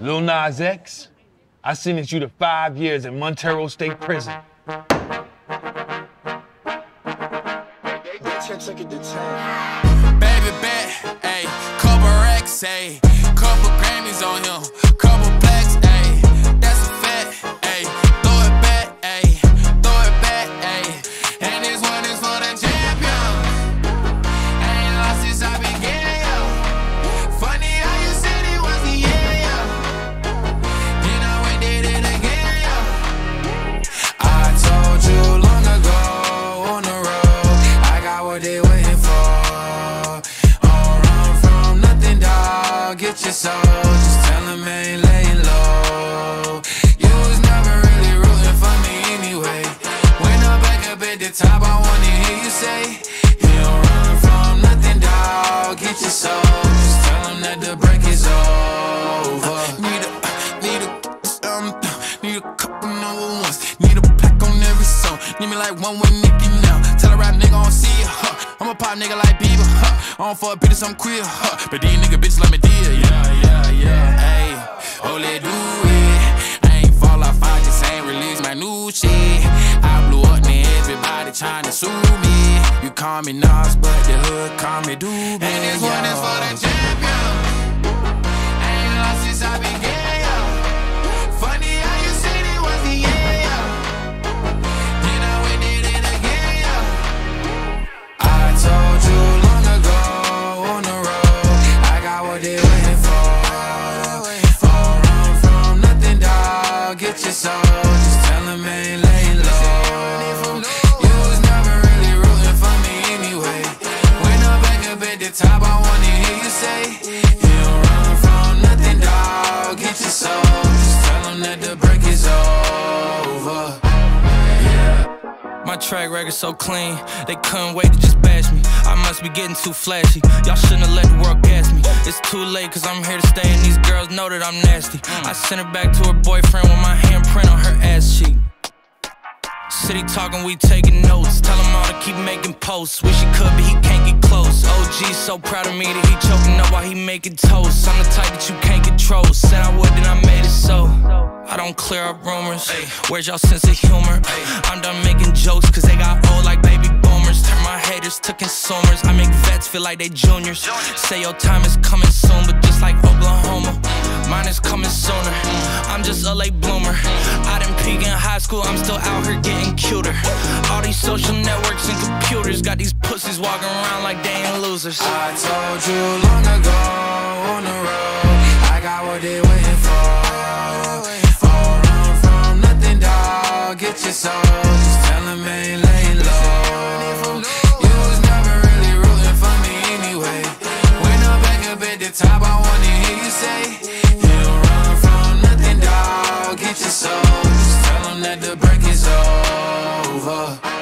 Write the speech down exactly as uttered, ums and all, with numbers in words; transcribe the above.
Lil Nas X, I sentenced you to five years in Montero State Prison. Baby bet, ayy, couple racks, ayy, couple Grammys on him, couple blacks, ayy, that's a fact, ayy, throw it back, ayy, throw it back, ayy, and this one is for the champion. I ain't lost since I began, yo. Funny how you said it was the year, yo. Then I went did it again, yo. I told you long ago on the road, I got what they were. Get your soul, just tell them I ain't laying low. You was never really rooting for me anyway. When I'm back up at the top, I wanna hear you say, you don't run from nothing, dog. Get your soul, just tell them that the break is over. Need a, need a, um, need a couple number ones. Need a pack on every song. Need me like one with Nicky now. Tell a rap nigga I don't see you, huh? I'm a pop nigga like Bieber, huh? I don't fuck bitches, I'm queer, huh? But these nigga bitches let me deal. Yeah, yeah, yeah, ayy, oh, let do it. I ain't fall off, I just ain't release my new shit. I blew up, now everybody tryna sue me. You call me Nas, but the hood call me Doobie. And this one is for the champion. I ain't lost since I began, yo. Funny how you said it was the year, yo. Then I went did it again, yo. I told you long ago on the road, I got what they were. Your soul, just tell them I ain't laying low. You was never really rooting for me anyway. When I'm back up at the top, I wanna hear you say, you don't run from nothing, dog. Get your soul, just tell them that the break is over. My track record's so clean, they couldn't wait to just bash me. I must be getting too flashy, y'all shouldn't have let the world gas me. It's too late cause I'm here to stay and these girls know that I'm nasty. I sent her back to her boyfriend with my handprint on her ass cheek. City talking, we taking notes, tell him all to keep making posts. Wish he could but he can't get close. O G's so proud of me that he choking up while he making toast. I'm the type that you can't control, said I would then I made it so. I don't clear up rumors, where's y'all sense of humor? I'm done making jokes cause they got old like baby boomers. Turn my haters to consumers, I make vets feel like they juniors. Say your time is coming soon, but just like Oklahoma, mine is coming sooner. I'm just a late bloomer, I didn't peak in high school, I'm still out here getting cuter. All these social networks and computers got these pussies walking around like they ain't losers. I told you long ago on the road, I got what they waiting for. Get your soul, just tell them I ain't laying low. You was never really rooting for me anyway. When I'm back up at the top, I wanna hear you say, you don't run from nothing, dog. Get your soul, just tell them that the break is over.